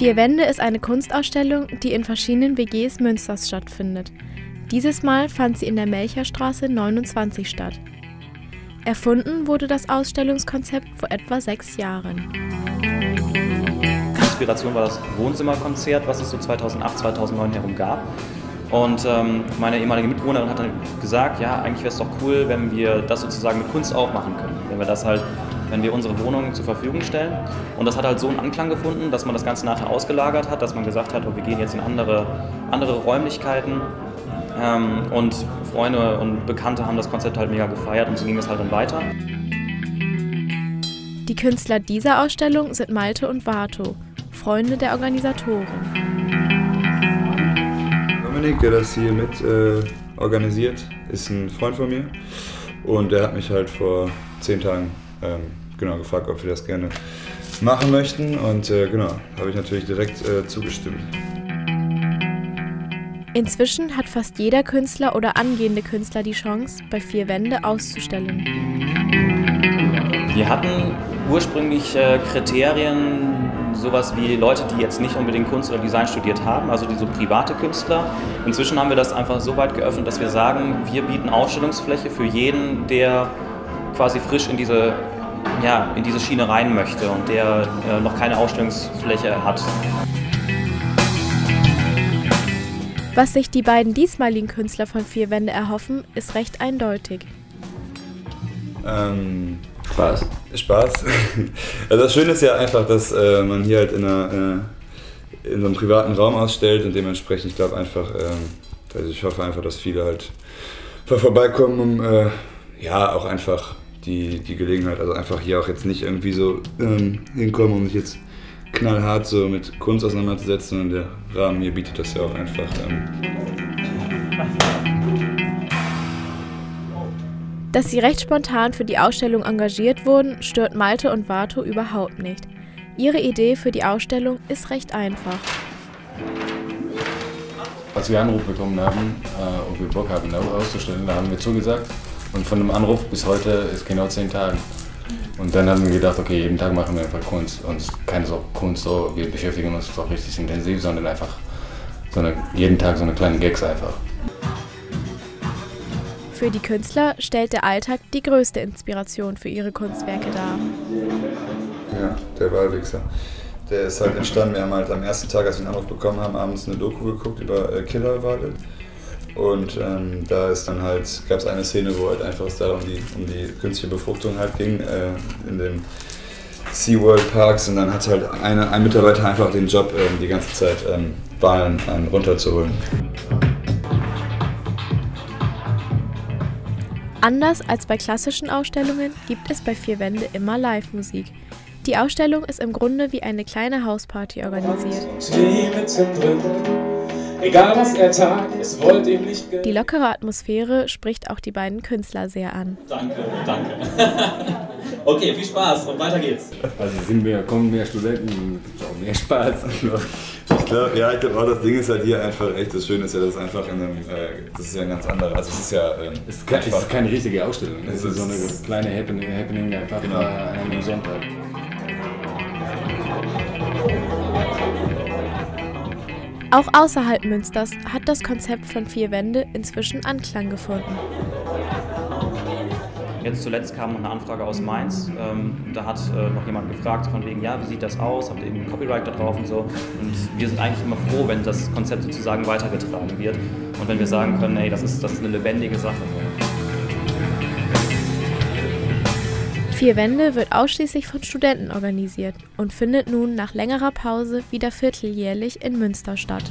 Vier Wände ist eine Kunstausstellung, die in verschiedenen WGs Münsters stattfindet. Dieses Mal fand sie in der Melcherstraße 29 statt. Erfunden wurde das Ausstellungskonzept vor etwa 6 Jahren. Inspiration war das Wohnzimmerkonzert, was es so 2008, 2009 herum gab. Und meine ehemalige Mitbewohnerin hat dann gesagt, ja, eigentlich wäre es doch cool, wenn wir das sozusagen mit Kunst auch machen können. Wenn wir unsere Wohnungen zur Verfügung stellen. Und das hat halt so einen Anklang gefunden, dass man das Ganze nachher ausgelagert hat, dass man gesagt hat, oh, wir gehen jetzt in andere Räumlichkeiten. Und Freunde und Bekannte haben das Konzept halt mega gefeiert und so ging es halt dann weiter. Die Künstler dieser Ausstellung sind Malte und Warto, Freunde der Organisatoren. Dominik, der das hier mit organisiert, ist ein Freund von mir und der hat mich halt vor 10 Tagen gefragt, ob wir das gerne machen möchten und habe ich natürlich direkt zugestimmt. Inzwischen hat fast jeder Künstler oder angehende Künstler die Chance, bei Vier Wände auszustellen. Wir hatten ursprünglich Kriterien, sowas wie Leute, die jetzt nicht unbedingt Kunst oder Design studiert haben, also die so private Künstler. Inzwischen haben wir das einfach so weit geöffnet, dass wir sagen, wir bieten Ausstellungsfläche für jeden, der quasi frisch in diese Schiene rein möchte und der noch keine Ausstellungsfläche hat. Was sich die beiden diesmaligen Künstler von Vier Wände erhoffen, ist recht eindeutig. Spaß. Also das Schöne ist ja einfach, dass man hier halt in so einem privaten Raum ausstellt und dementsprechend, ich glaube einfach, ich hoffe einfach, dass viele halt vorbeikommen, um auch einfach die Gelegenheit, also einfach hier auch jetzt nicht irgendwie so hinkommen, um sich jetzt knallhart so mit Kunst auseinanderzusetzen, und der Rahmen hier bietet das ja auch einfach. Dass sie recht spontan für die Ausstellung engagiert wurden, stört Malte und Warto überhaupt nicht. Ihre Idee für die Ausstellung ist recht einfach. Als wir Anruf bekommen haben, ob wir Bock haben, auszustellen, da haben wir zugesagt. Und von dem Anruf bis heute ist genau 10 Tage. Und dann haben wir gedacht, okay, jeden Tag machen wir einfach Kunst. Und keine so Kunst, so, wir beschäftigen uns doch richtig intensiv, sondern einfach jeden Tag so eine kleine Gags einfach. Für die Künstler stellt der Alltag die größte Inspiration für ihre Kunstwerke dar. Ja, der Wahlwichser. Der ist halt entstanden, wir haben halt am ersten Tag, als wir den Anruf bekommen haben, abends eine Doku geguckt über Killerwale. Und da ist dann halt, gab es eine Szene, wo halt einfach es da um die künstliche Befruchtung halt ging in den SeaWorld Parks, und dann hat halt ein Mitarbeiter einfach den Job die ganze Zeit Wahlen runterzuholen. Anders als bei klassischen Ausstellungen gibt es bei Vier Wände immer Live-Musik. Die Ausstellung ist im Grunde wie eine kleine Hausparty organisiert. Egal was er tat, es wollte ihm nicht gelingen. Die lockere Atmosphäre spricht auch die beiden Künstler sehr an. Danke. Okay, viel Spaß und weiter geht's. Also kommen mehr Studenten, auch mehr Spaß. Ich glaube auch, das Ding ist halt hier einfach echt, das Schöne ist ja, dass einfach in einem, das ist ja ein ganz anderer, also es ist ja es ist keine richtige Ausstellung, es ist so eine kleine Happening einfach an einem Sonntag. Auch außerhalb Münsters hat das Konzept von Vier Wände inzwischen Anklang gefunden. Jetzt zuletzt kam eine Anfrage aus Mainz. Da hat noch jemand gefragt, von wegen, ja, wie sieht das aus? Habt ihr irgendwie Copyright da drauf und so? Und wir sind eigentlich immer froh, wenn das Konzept sozusagen weitergetragen wird und wenn wir sagen können, hey, das ist eine lebendige Sache. Vier Wände wird ausschließlich von Studenten organisiert und findet nun nach längerer Pause wieder vierteljährlich in Münster statt.